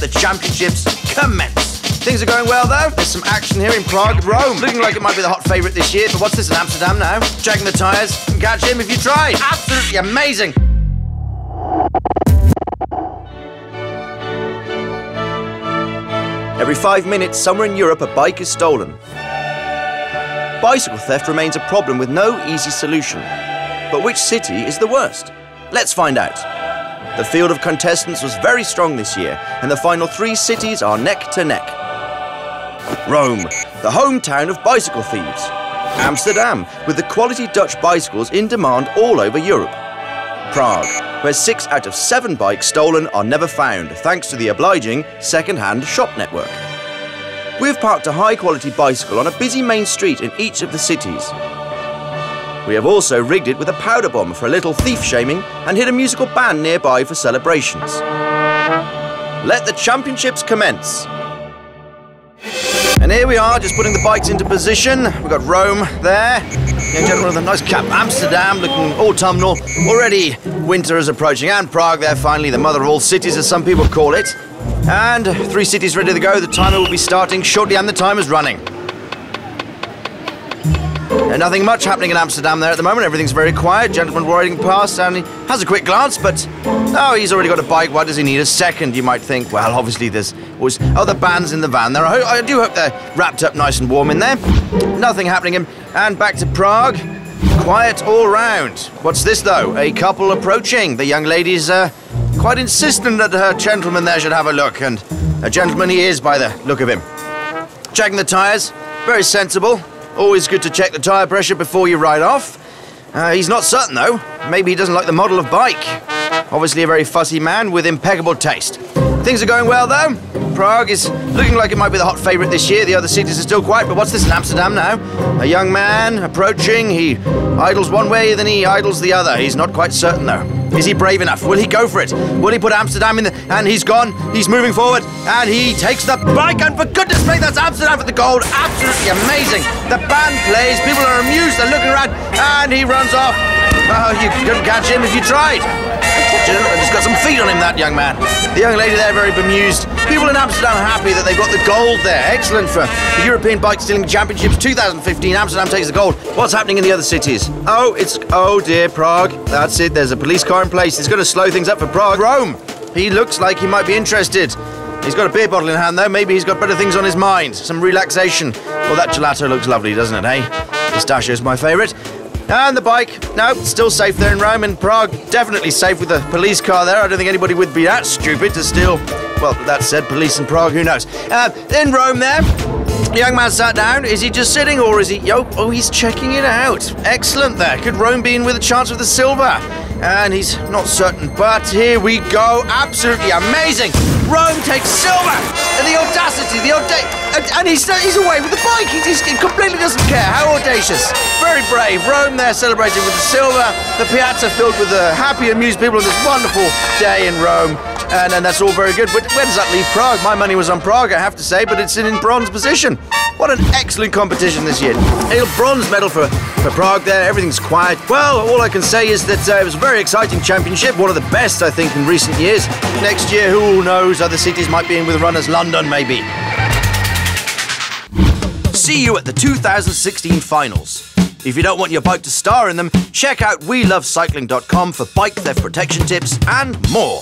let the championships commence. Things are going well though. There's some action here in Prague, Rome. Looking like it might be the hot favourite this year, but what's this in Amsterdam now? Checking the tyres. Catch him if you try. Absolutely amazing. Every 5 minutes, somewhere in Europe, a bike is stolen. Bicycle theft remains a problem with no easy solution. But which city is the worst? Let's find out. The field of contestants was very strong this year, and the final three cities are neck to neck. Rome, the hometown of bicycle thieves. Amsterdam, with the quality Dutch bicycles in demand all over Europe. Prague, where 6 out of 7 bikes stolen are never found, thanks to the obliging second-hand shop network. We've parked a high-quality bicycle on a busy main street in each of the cities. We have also rigged it with a powder bomb for a little thief-shaming and hit a musical band nearby for celebrations. Let the championships commence. And here we are, just putting the bikes into position. We've got Rome there. Young gentleman with a nice cap. Amsterdam looking autumnal. Already winter is approaching. And Prague there, finally, the mother of all cities, as some people call it. And 3 cities ready to go. The timer will be starting shortly and the time is running. And nothing much happening in Amsterdam there at the moment. Everything's very quiet. Gentleman riding past and he has a quick glance, but oh, he's already got a bike. Why does he need a second, you might think? Well, obviously there's always other bands in the van there. I do hope they're wrapped up nice and warm in there. Nothing happening. And back to Prague. Quiet all round. What's this though? A couple approaching. The young lady's quite insistent that her gentleman there should have a look, and a gentleman he is by the look of him. Checking the tyres, very sensible. Always good to check the tyre pressure before you ride off. He's not certain though, maybe he doesn't like the model of bike. Obviously a very fussy man with impeccable taste. Things are going well though. Prague is looking like it might be the hot favourite this year. The other cities are still quiet, but what's this in Amsterdam now? A young man approaching, he idles one way, then he idles the other. He's not quite certain though. Is he brave enough? Will he go for it? Will he put Amsterdam in the... And he's gone. He's moving forward. And he takes the bike. And for goodness sake, that's Amsterdam for the gold. Absolutely amazing. The band plays. People are amused. They're looking around. And he runs off. Oh, you couldn't catch him if you tried. He's got some feet on him, that young man. The young lady there, very bemused. People in Amsterdam are happy that they've got the gold there. Excellent for the European Bike Stealing Championships 2015. Amsterdam takes the gold. What's happening in the other cities? Oh dear, Prague. That's it, there's a police car in place. It's going to slow things up for Prague. Rome. He looks like he might be interested. He's got a beer bottle in hand though. Maybe he's got better things on his mind. Some relaxation. Well, that gelato looks lovely, doesn't it, hey? Pistachio's my favourite. And the bike, no, still safe there in Rome, and Prague definitely safe with the police car there. I don't think anybody would be that stupid to steal, well, that said, police in Prague, who knows. In Rome there, the young man sat down. Is he just sitting or is he, oh, he's checking it out. Excellent there, could Rome be in with a chance of the silver? And he's not certain, but here we go, absolutely amazing. Rome takes silver, and the audacity, and he's away with the bike. He completely doesn't care. How audacious. Very brave. Rome there celebrating with the silver. The piazza filled with the happy, amused people on this wonderful day in Rome. And that's all very good. But where does that leave Prague? My money was on Prague, I have to say, but it's in bronze position. What an excellent competition this year. A bronze medal for Prague there. Everything's quiet. Well, all I can say is that it was a very exciting championship. One of the best, I think, in recent years. Next year, who knows? Other cities might be in with runners. London, maybe. See you at the 2016 finals. If you don't want your bike to star in them, check out WeLoveCycling.com for bike theft protection tips and more.